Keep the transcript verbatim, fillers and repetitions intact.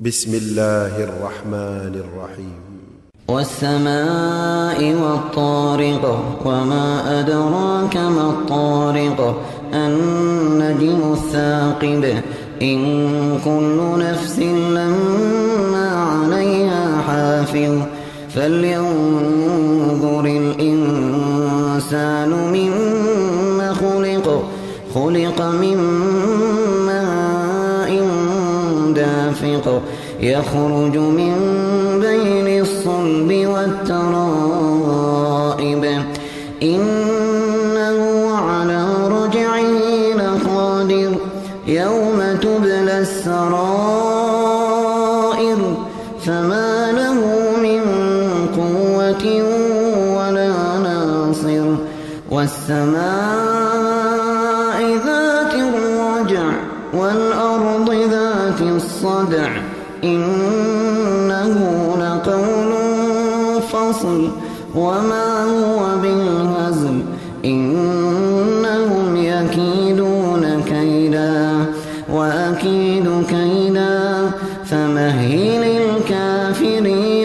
بسم الله الرحمن الرحيم والسماء والطارق وما أدراك ما الطارق النجم الثاقب إن كل نفس لما عليها حافظ فلينظر الإنسان مما خلق خلق من ماء دافق يخرج من بين الصلب والترائب إنه على رجعه لقادر يوم تبلى السرائر فما له من قوة ولا ناصر والسماء ذات الرجع والأرض ذات الصدع إنه لقول فصل وما هو بالهزل إنهم يكيدون كيدا وأكيد كيدا فمهل الكافرين